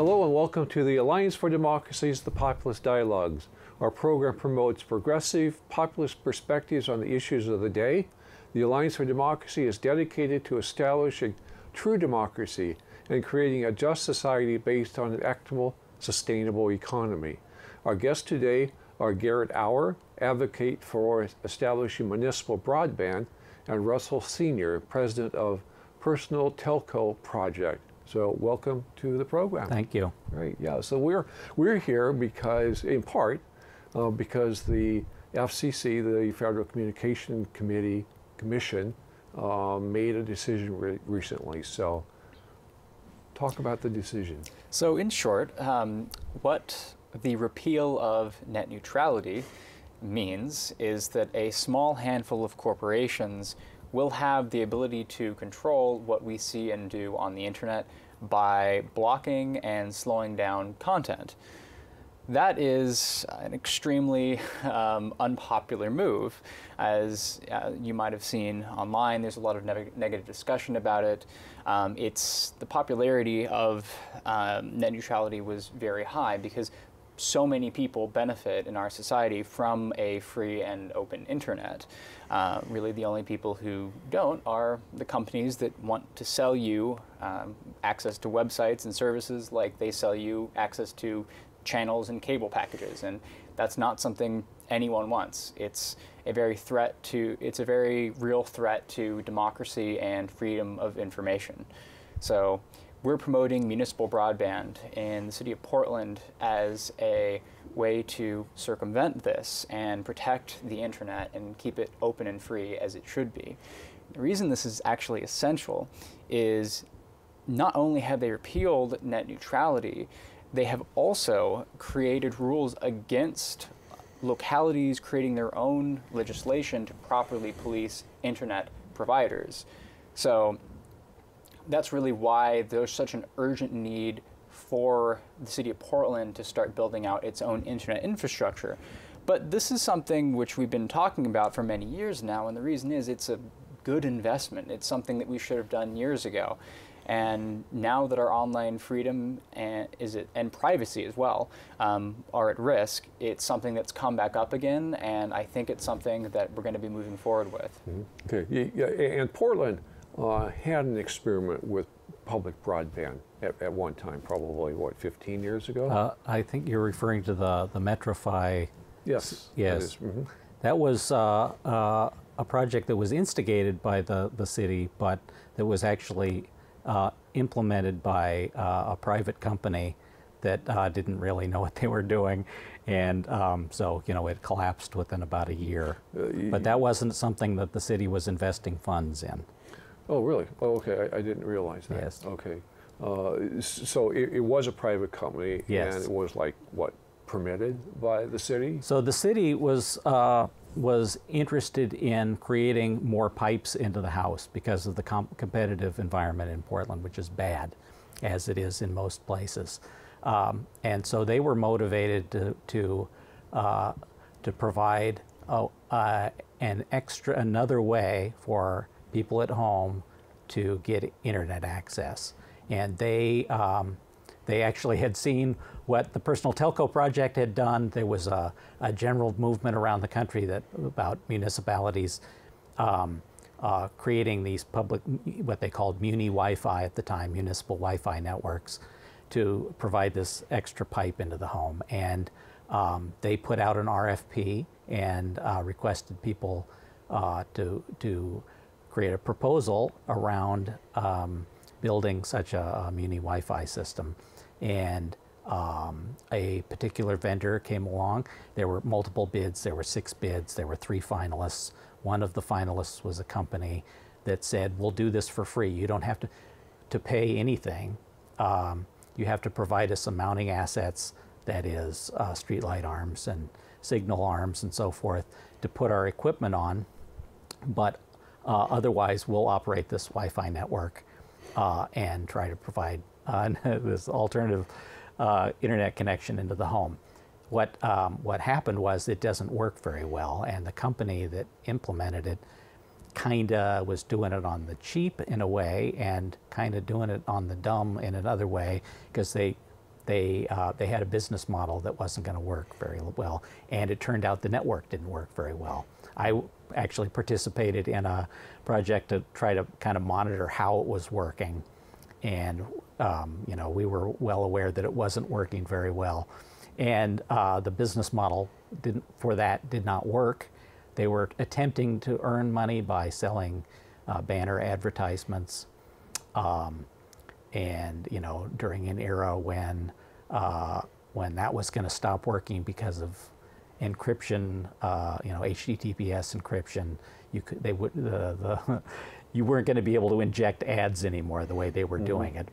Hello and welcome to the Alliance for Democracy's The Populist Dialogues. Our program promotes progressive, populist perspectives on the issues of the day. The Alliance for Democracy is dedicated to establishing true democracy and creating a just society based on an equitable, sustainable economy. Our guests today are Garrett Hour, advocate for establishing municipal broadband, and Russell Senior, president of Personal Telco Project. So welcome to the program. Thank you. Right, yeah, so we're here because, in part, because the FCC, the Federal Communication Commission, made a decision recently. So talk about the decision. So in short, what the repeal of net neutrality means is that a small handful of corporations will have the ability to control what we see and do on the internet by blocking and slowing down content. That is an extremely unpopular move. As you might have seen online, there's a lot of negative discussion about it. The popularity of net neutrality was very high because so many people benefit in our society from a free and open internet. Really, the only people who don't are the companies that want to sell you access to websites and services, like they sell you access to channels and cable packages, and that's not something anyone wants. It's a very real threat to democracy and freedom of information. So we're promoting municipal broadband in the city of Portland as a way to circumvent this and protect the internet and keep it open and free as it should be. The reason this is actually essential is not only have they repealed net neutrality, they have also created rules against localities creating their own legislation to properly police internet providers. So that's really why there's such an urgent need for the city of Portland to start building out its own internet infrastructure. But this is something which we've been talking about for many years now, and the reason is it's a good investment. It's something that we should have done years ago. And now that our online freedom and privacy as well are at risk, it's something that's come back up again, and I think it's something that we're going to be moving forward with. Mm-hmm. Okay, yeah, and Portland had an experiment with public broadband at one time, probably, what, 15 years ago? I think you're referring to the MetroFi. Yes. Yes. That, mm-hmm. That was a project that was instigated by the city, but that was actually implemented by a private company that didn't really know what they were doing. And so, you know, it collapsed within about a year. But that wasn't something that the city was investing funds in. Oh, really? Oh, okay. I didn't realize that. Yes. Okay. So it was a private company, yes, and it was like, what, permitted by the city? So the city was interested in creating more pipes into the house because of the competitive environment in Portland, which is bad, as it is in most places. And so they were motivated to provide another way for people at home to get internet access. And they actually had seen what the Personal Telco Project had done. There was a general movement around the country that about municipalities creating these public, what they called muni Wi-Fi at the time, municipal Wi-Fi networks, to provide this extra pipe into the home. And they put out an RFP and requested people to create a proposal around building such a muni Wi-Fi system. And a particular vendor came along. There were multiple bids. There were 6 bids. There were 3 finalists. One of the finalists was a company that said, we'll do this for free. You don't have to pay anything. You have to provide us some mounting assets, that is streetlight arms and signal arms and so forth, to put our equipment on. But otherwise, we'll operate this Wi-Fi network and try to provide this alternative internet connection into the home. What happened was it doesn't work very well, and the company that implemented it kind of was doing it on the cheap in a way and kind of doing it on the dumb in another way, because they they had a business model that wasn't going to work very well, and it turned out the network didn't work very well. I actually participated in a project to try to kind of monitor how it was working, and you know, we were well aware that it wasn't working very well, and the business model didn't for that did not work. They were attempting to earn money by selling banner advertisements, and you know, during an era when that was going to stop working because of encryption, you know, HTTPS encryption, you weren't going to be able to inject ads anymore the way they were doing it.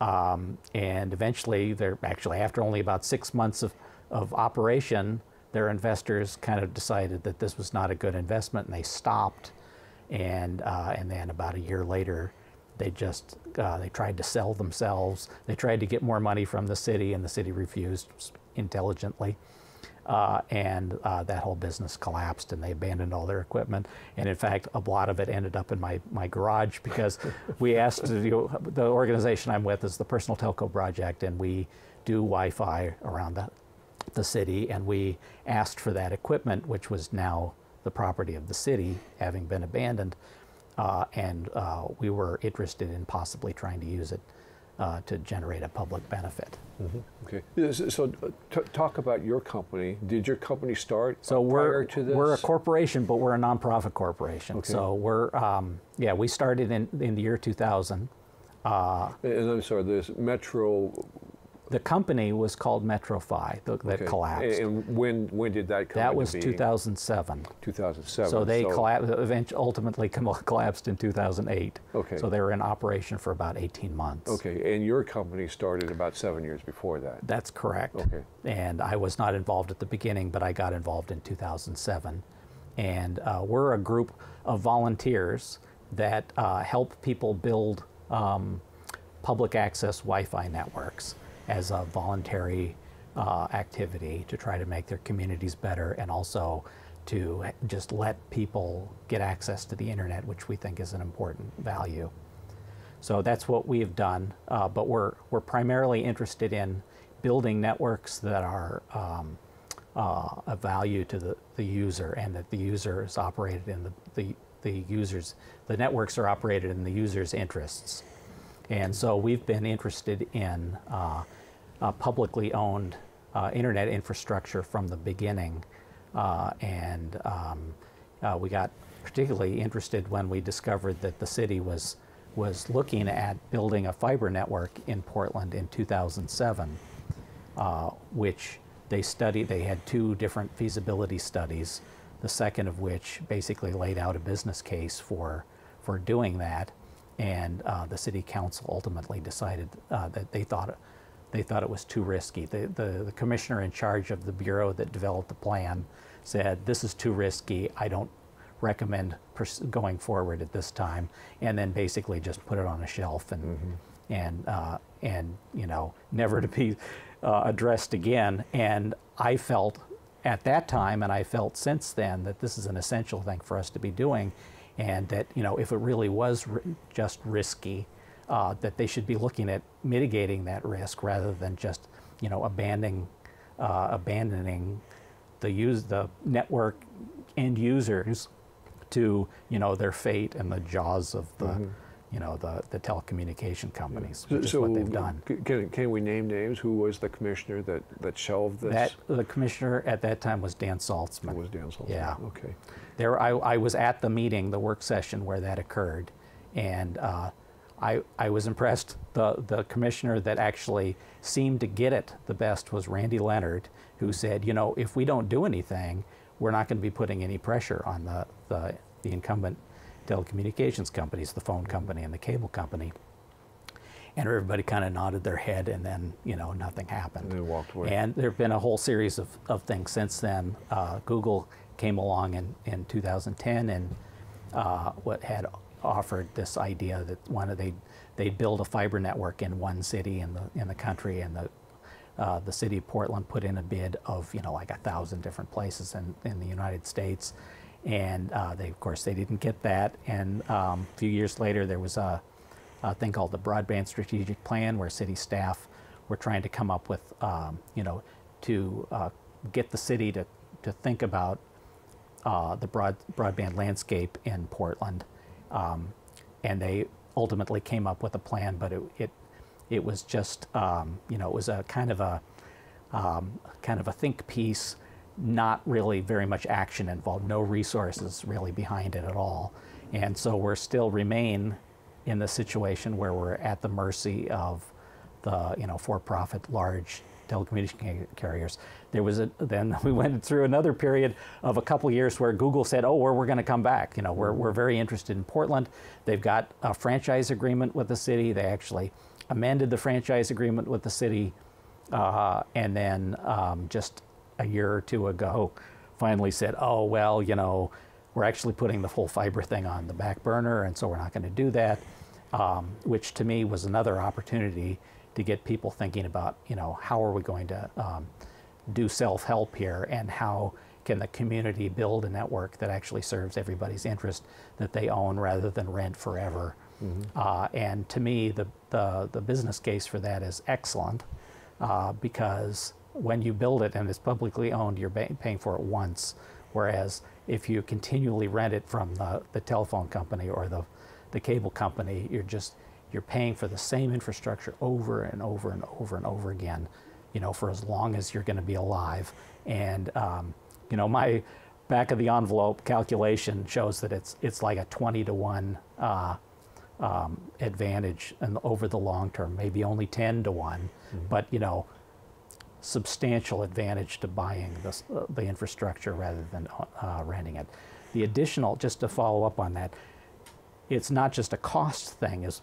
And eventually, they're actually after only about 6 months of operation, their investors kind of decided that this was not a good investment, and they stopped. And then about a year later, they just they tried to sell themselves. They tried to get more money from the city, and the city refused intelligently. That whole business collapsed, and they abandoned all their equipment. And in fact, a lot of it ended up in my garage, because we asked to do, the organization I'm with is the Personal Telco Project, and we do Wi-Fi around the city, and we asked for that equipment, which was now the property of the city, having been abandoned, and we were interested in possibly trying to use it to generate a public benefit. Okay, so talk about your company. Did your company start prior to this? We're a corporation, but we're a nonprofit corporation. Okay. So we're we started in the year 2000. And I'm sorry, this Metro. The company was called MetroFi that collapsed. And when did that come into being? That was 2007. 2007. So they ultimately collapsed in 2008. Okay. So they were in operation for about 18 months. Okay, and your company started about 7 years before that. That's correct. Okay. And I was not involved at the beginning, but I got involved in 2007. And we're a group of volunteers that help people build public access Wi-Fi networks as a voluntary activity to try to make their communities better, and also to just let people get access to the internet, which we think is an important value. So that's what we have done, but we're primarily interested in building networks that are a value to the user, and that the user is operated in the networks are operated in the user's interests. And so we've been interested in publicly owned internet infrastructure from the beginning, and we got particularly interested when we discovered that the city was looking at building a fiber network in Portland in 2007, which they studied. They had two different feasibility studies, the second of which basically laid out a business case for doing that, and the city council ultimately decided that they thought it was too risky. The commissioner in charge of the bureau that developed the plan said, this is too risky, I don't recommend going forward at this time, and then basically just put it on a shelf and you know, never to be addressed again. And I felt at that time, and I felt since then, that this is an essential thing for us to be doing, and that, you know, if it really was just risky, that they should be looking at mitigating that risk rather than just, you know, abandoning the network end users to, you know, their fate and the jaws of the you know, the telecommunication companies, which is what they've done. Can we name names? Who was the commissioner that shelved this? The commissioner at that time was Dan Salzman. It was Dan Salzman. Yeah. Okay. There, I was at the meeting, the work session where that occurred, and I was impressed. The commissioner that actually seemed to get it the best was Randy Leonard, who said, you know, if we don't do anything, we're not going to be putting any pressure on the incumbent telecommunications companies, the phone company and the cable company. And everybody kind of nodded their head, and then, you know, nothing happened. They walked away. And there have been a whole series of things since then. Google came along in 2010 and what had offered this idea that they'd build a fiber network in one city in the country, and the city of Portland put in a bid of, you know, like 1,000 different places in the United States, and they didn't get that. And a few years later, there was a thing called the Broadband Strategic Plan, where city staff we're trying to come up with, to get the city to think about the broadband landscape in Portland. And they ultimately came up with a plan, but it was just, it was a kind of a think piece, not really very much action involved, no resources really behind it at all. And so we're still remain in the situation where we're at the mercy of the, for-profit large telecommunication carriers. There was then we went through another period of a couple of years where Google said, oh, we're going to come back. We're very interested in Portland. They've got a franchise agreement with the city. They actually amended the franchise agreement with the city. And then just a year or two ago, finally said, oh, well, we're actually putting the whole fiber thing on the back burner, and so we're not going to do that, which to me was another opportunity to get people thinking about, how are we going to do self-help here, and how can the community build a network that actually serves everybody's interest that they own rather than rent forever. Mm-hmm. And to me, the business case for that is excellent, because when you build it and it's publicly owned, you're paying for it once, whereas if you continually rent it from the telephone company or the cable company, you're paying for the same infrastructure over and over and over and over again, for as long as you're going to be alive. And my back of the envelope calculation shows that it's like a 20-to-1 advantage, and over the long term, maybe only 10-to-1, mm-hmm. but substantial advantage to buying this, the infrastructure rather than renting it. The additional, just to follow up on that, it's not just a cost thing. Is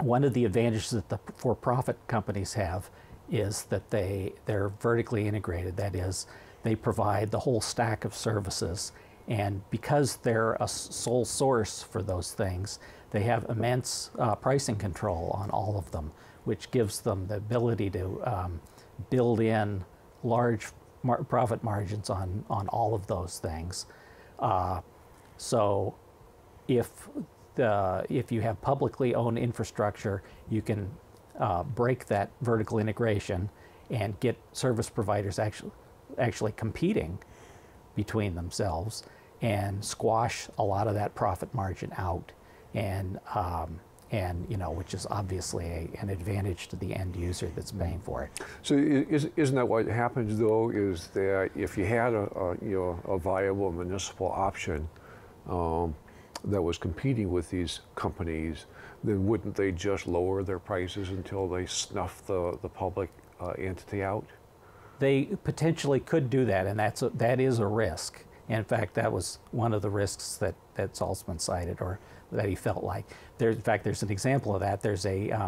one of the advantages that the for-profit companies have is that they're vertically integrated. That is, they provide the whole stack of services, and because they're a sole source for those things, they have immense pricing control on all of them, which gives them the ability to build in large profit margins on all of those things. So if you have publicly owned infrastructure, you can break that vertical integration and get service providers actually competing between themselves and squash a lot of that profit margin out, and which is obviously an advantage to the end user that's paying for it. So isn't that what happens though? Is that if you had a viable municipal option that was competing with these companies, then wouldn't they just lower their prices until they snuff the public entity out? They potentially could do that, and that is a risk. And in fact, that was one of the risks that Salzman cited, or that he felt like. There's an example of that. There's a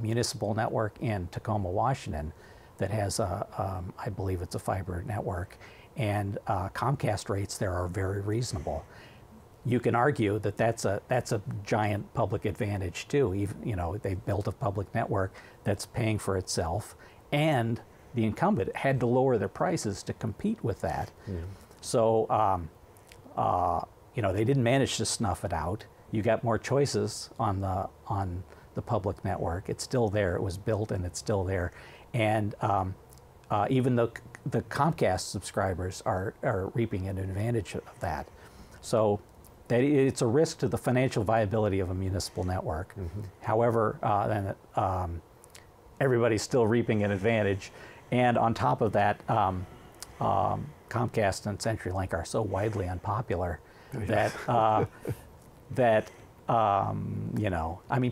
municipal network in Tacoma, Washington, that has I believe it's a fiber network, and Comcast rates there are very reasonable. You can argue that that's a giant public advantage too. Even, they've built a public network that's paying for itself, and the incumbent had to lower their prices to compete with that. Yeah. So, they didn't manage to snuff it out. You got more choices on the public network. It's still there. It was built and it's still there. And even though the Comcast subscribers are reaping an advantage of that. So that it's a risk to the financial viability of a municipal network. Mm-hmm. However, everybody's still reaping an advantage. And on top of that, Comcast and CenturyLink are so widely unpopular that,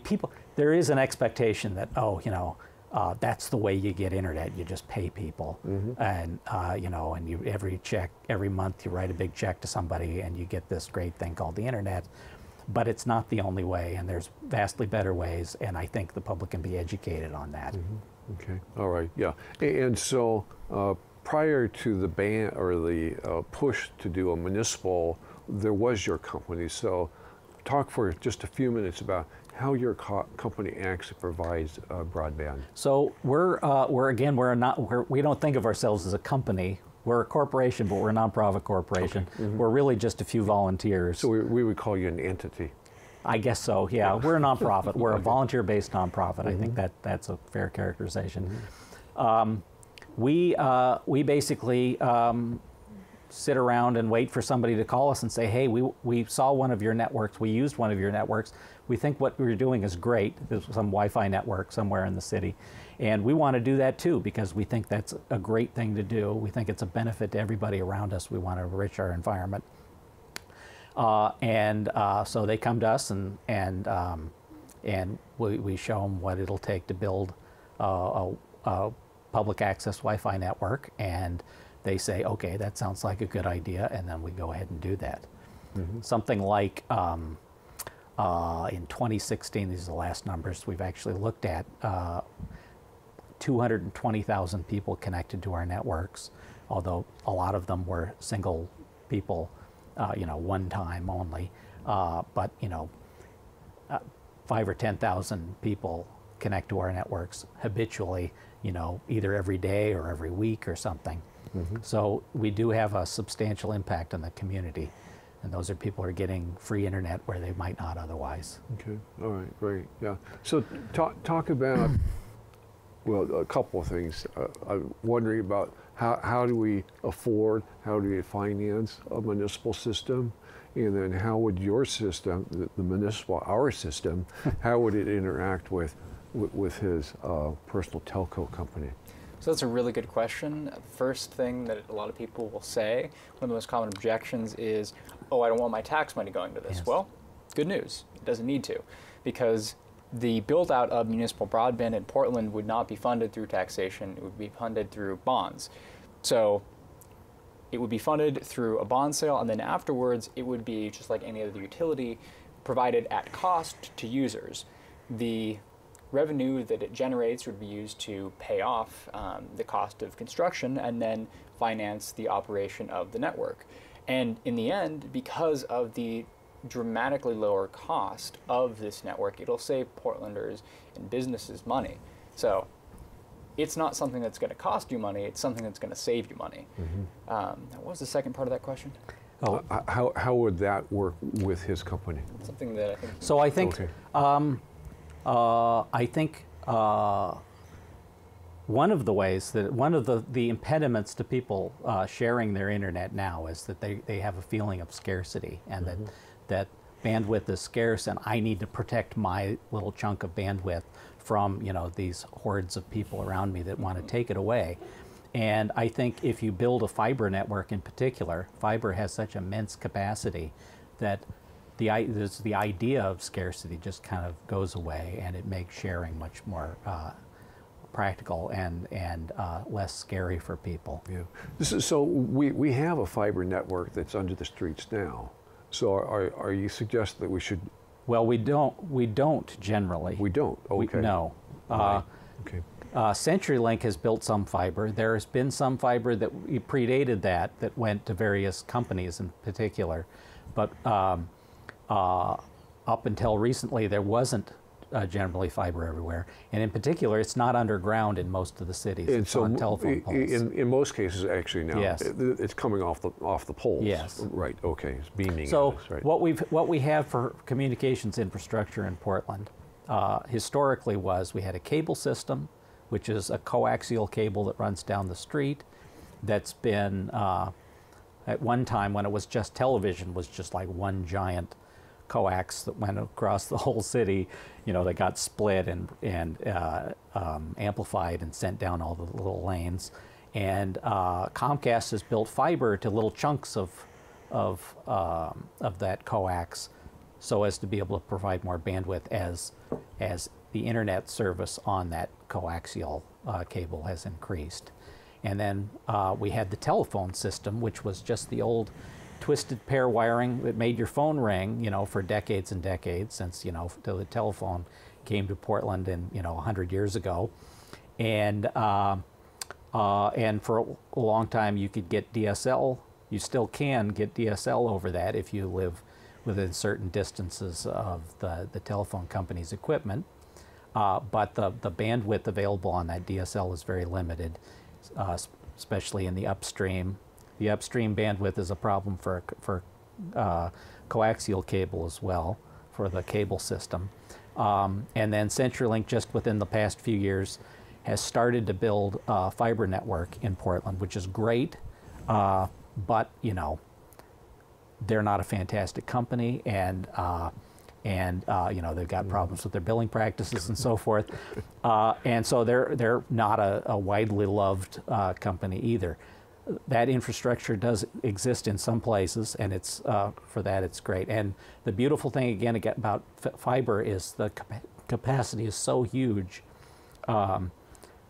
people, there is an expectation that, that's the way you get internet. You just pay people. Mm-hmm. And, and every month you write a big check to somebody and you get this great thing called the internet. But it's not the only way, and there's vastly better ways, and I think the public can be educated on that. Mm-hmm. Okay, all right, yeah. And so prior to the ban or the push to do a municipal, there was your company. So talk for just a few minutes about how your company actually provides broadband. So we don't think of ourselves as a company. We're a corporation, but we're a nonprofit corporation. Okay. Mm-hmm. We're really just a few volunteers. So we would call you an entity. I guess so, yeah. We're a nonprofit. We're a volunteer-based nonprofit. Mm-hmm. I think that's a fair characterization. Mm-hmm. We basically sit around and wait for somebody to call us and say, hey, we saw one of your networks, we used one of your networks, we think what we're doing is great. There's some Wi-Fi network somewhere in the city, and we want to do that too because we think that's a great thing to do. We think it's a benefit to everybody around us. We want to enrich our environment. So they come to us and we show them what it'll take to build a public access Wi-Fi network, and they say, okay, that sounds like a good idea, and then we go ahead and do that. Mm-hmm. Something like in 2016, these are the last numbers we've actually looked at, 220,000 people connected to our networks, although a lot of them were single people, one time only, but 5,000 or 10,000 people connect to our networks habitually, either every day or every week or something. Mm-hmm. So we do have a substantial impact on the community, and those are people who are getting free internet where they might not otherwise. Okay, all right, great, yeah. So talk about, well, a couple of things. I'm wondering about how do we afford, how do we finance a municipal system, and then how would your system, the municipal, our system, how would it interact with his personal telco company? So that's a really good question. First thing that a lot of people will say, one of the most common objections is, oh, I don't want my tax money going to this. Yes. Well, good news, it doesn't need to, because the build out of municipal broadband in Portland would not be funded through taxation, it would be funded through bonds. So it would be funded through a bond sale, and then afterwards it would be just like any other utility, provided at cost to users. The revenue that it generates would be used to pay off the cost of construction and then finance the operation of the network. And in the end, because of the dramatically lower cost of this network, it'll save Portlanders and businesses money. So it's not something that's going to cost you money, it's something that's going to save you money. Mm-hmm. What was the second part of that question? Oh, how would that work with his company? Something that I think... So I think... Okay. I think one of the ways that, one of the impediments to people sharing their internet now is that they have a feeling of scarcity, and mm-hmm. that bandwidth is scarce, and I need to protect my little chunk of bandwidth from these hordes of people around me that want to take it away. And I think if you build a fiber network in particular, fiber has such immense capacity that the idea of scarcity just kind of goes away, and it makes sharing much more practical and less scary for people. Yeah. So we have a fiber network that's under the streets now. So are you suggesting that we should? Well, we don't generally. We don't. Okay. No. Okay. CenturyLink has built some fiber. There has been some fiber that predated that went to various companies in particular, but. Up until recently, there wasn't generally fiber everywhere, and in particular, it's not underground in most of the cities. And it's so on telephone poles. In most cases, actually now, yes. It's coming off the poles. Yes. Right. Okay. It's beaming. So at us, right. what we have for communications infrastructure in Portland historically was we had a cable system, which is a coaxial cable that runs down the street, that's been at one time when it was just television, was just like one giant coax that went across the whole city, that got split and amplified and sent down all the little lanes. And Comcast has built fiber to little chunks of that coax, so as to be able to provide more bandwidth as the internet service on that coaxial cable has increased. And then we had the telephone system, which was just the old twisted pair wiring that made your phone ring, for decades and decades, since, till the telephone came to Portland in, 100 years ago. And for a long time, you could get DSL. You still can get DSL over that if you live within certain distances of the telephone company's equipment. But the bandwidth available on that DSL is very limited. Especially in the upstream. The upstream bandwidth is a problem for coaxial cable as well, for the cable system. And then CenturyLink, just within the past few years, has started to build a fiber network in Portland, which is great, but, you know, they're not a fantastic company, and you know, they've got problems with their billing practices and so forth, and so they're not a widely loved company either. That infrastructure does exist in some places, and it's for that it's great. And the beautiful thing again about fiber is the capacity is so huge.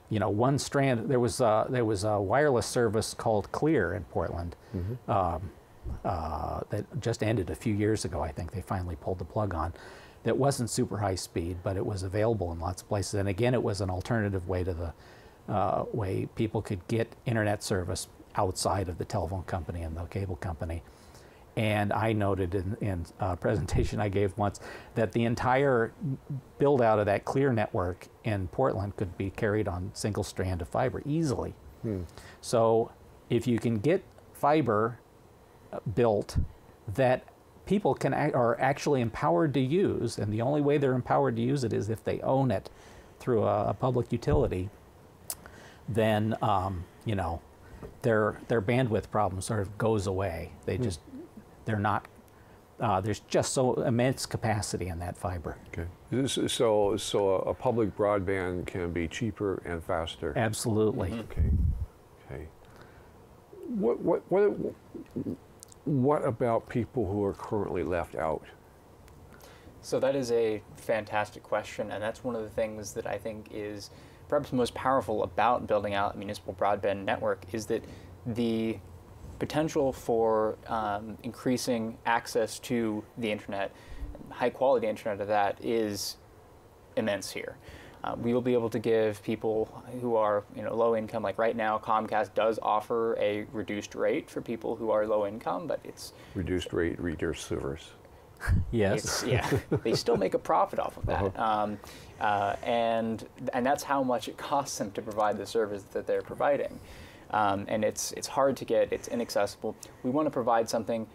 You know, one strand, there was a wireless service called Clear in Portland. Mm-hmm. That just ended a few years ago, I think they finally pulled the plug on. That wasn't super high speed, but it was available in lots of places. And again, it was an alternative way to the way people could get internet service outside of the telephone company and the cable company. And I noted in a presentation I gave once that the entire build out of that Clear network in Portland could be carried on single strand of fiber easily. Hmm. So if you can get fiber built that people can are actually empowered to use, and the only way they're empowered to use it is if they own it through a public utility, then you know, their bandwidth problem sort of goes away. They just they're not there's just so immense capacity in that fiber. Okay, so a public broadband can be cheaper and faster. Absolutely. Okay. What about people who are currently left out? So that is a fantastic question, and that's one of the things that I think is perhaps most powerful about building out a municipal broadband network, is that the potential for increasing access to the internet, high quality internet of that, is immense here. We will be able to give people who are, you know, low income, like right now Comcast does offer a reduced rate for people who are low income, but it's... Reduced rate reduced servers. Yes. Yeah, they still make a profit off of that. Uh-huh. And that's how much it costs them to provide the service that they're providing. And it's hard to get, it's inaccessible. We want to provide something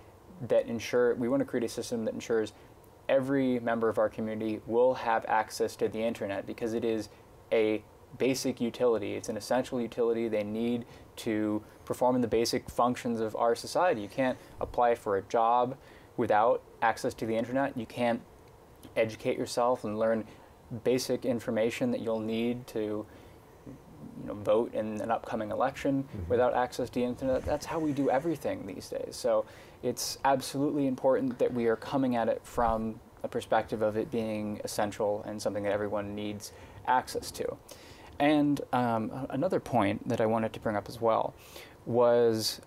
that we want to create a system that ensures every member of our community will have access to the internet, because it is a basic utility. It's an essential utility. They need to perform the basic functions of our society. You can't apply for a job without access to the internet. You can't educate yourself and learn basic information that you'll need to, you know, vote in an upcoming election without access to the internet. That's how we do everything these days. So it's absolutely important that we are coming at it from a perspective of it being essential and something that everyone needs access to. And another point that I wanted to bring up as well was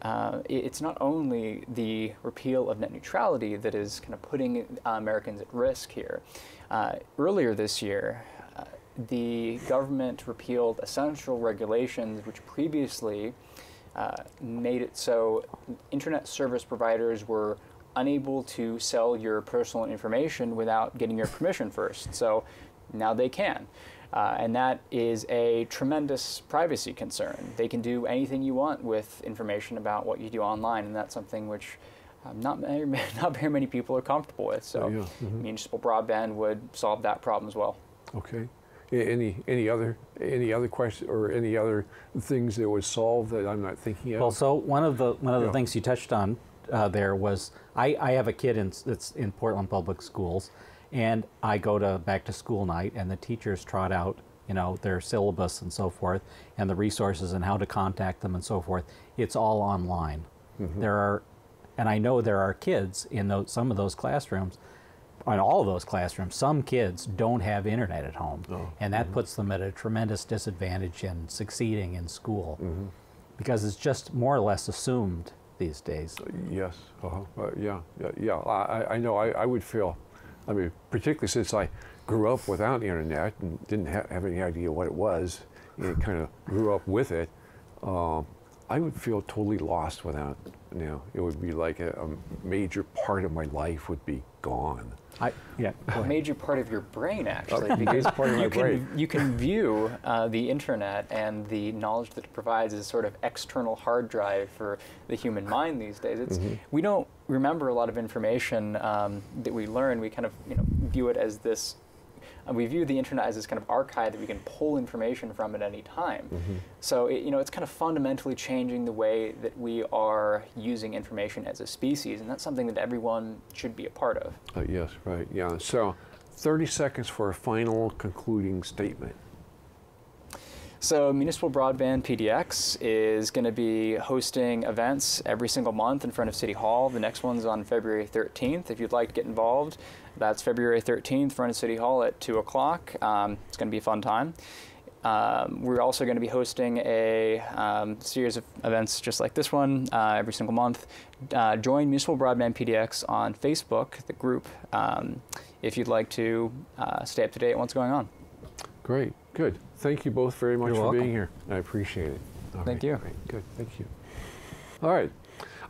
it's not only the repeal of net neutrality that is kind of putting Americans at risk here. Earlier this year, the government repealed essential regulations which previously made it so internet service providers were unable to sell your personal information without getting your permission first. So now they can. And that is a tremendous privacy concern. They can do anything you want with information about what you do online, and that's something which not very many people are comfortable with. So municipal broadband would solve that problem as well. Okay. Any other questions or any other things that would solve that I'm not thinking of? Well, so one of the things you touched on there was I have a kid that's in Portland public schools, and I go to back to school night, and the teachers trot out, you know, their syllabus and so forth, and the resources and how to contact them and so forth. It's all online. Mm-hmm. And I know there are kids in some of those classrooms. In all of those classrooms, some kids don't have internet at home, and that puts them at a tremendous disadvantage in succeeding in school, because it's just more or less assumed these days. Yes, yeah. I know. I would feel, I mean, particularly since I grew up without internet and didn't have any idea what it was, and kind of grew up with it. I would feel totally lost without, you know, it would be like a major part of my life would be gone. A major part of your brain, actually, because you can view the internet and the knowledge that it provides as sort of external hard drive for the human mind these days. It's, we don't remember a lot of information that we learn. We kind of, you know, view it as this. We view the internet as this kind of archive that we can pull information from at any time. So it, you know, it's kind of fundamentally changing the way that we are using information as a species, and that's something that everyone should be a part of. Yes, right, yeah. So 30 seconds for a final concluding statement. So Municipal Broadband PDX is going to be hosting events every single month in front of City Hall. The next one's on February 13th. If you'd like to get involved, that's February 13th in front of City Hall at 2 o'clock. It's going to be a fun time. We're also going to be hosting a series of events just like this one every single month. Join Municipal Broadband PDX on Facebook, the group, if you'd like to stay up to date on what's going on. Great. Good. Thank you both very much for being here. I appreciate it. Thank you. Great. Good. Thank you. All right.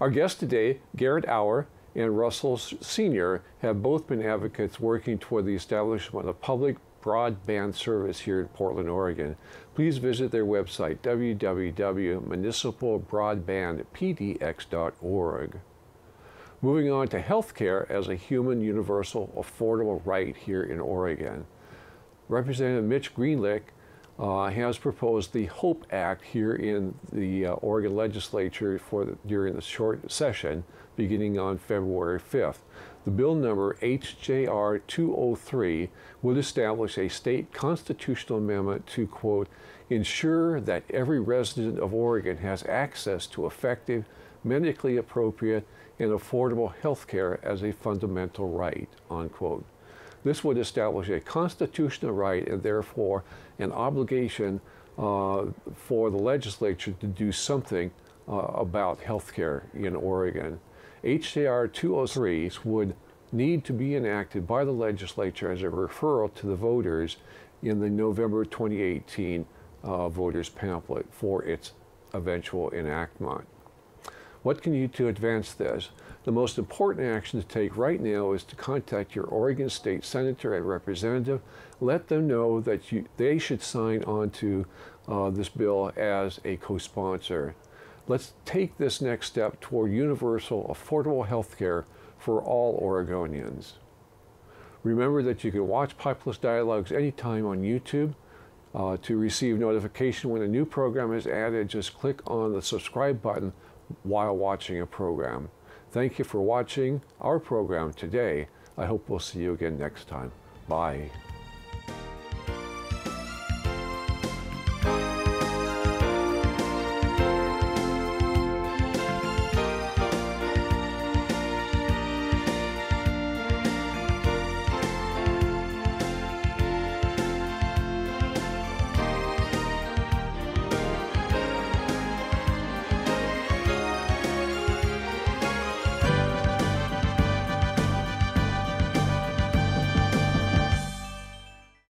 Our guests today, Garrett Hour and Russell Senior, have both been advocates working toward the establishment of public broadband service here in Portland, Oregon. Please visit their website, www.municipalbroadbandpdx.org. Moving on to healthcare as a human, universal, affordable right here in Oregon. Representative Mitch Greenlick has proposed the HOPE Act here in the Oregon legislature for during the short session beginning on February 5th. The bill number HJR 203 would establish a state constitutional amendment to, quote, ensure that every resident of Oregon has access to effective, medically appropriate, and affordable health care as a fundamental right, unquote. This would establish a constitutional right and therefore an obligation for the legislature to do something about health care in Oregon. HJR 203 would need to be enacted by the legislature as a referral to the voters in the November 2018 voters pamphlet for its eventual enactment. What can you do to advance this? The most important action to take right now is to contact your Oregon State Senator and Representative. Let them know that they should sign on to this bill as a co-sponsor. Let's take this next step toward universal, affordable health care for all Oregonians. Remember that you can watch Populist Dialogues anytime on YouTube. To receive notification when a new program is added, just click on the subscribe button while watching a program. Thank you for watching our program today. I hope we'll see you again next time. Bye.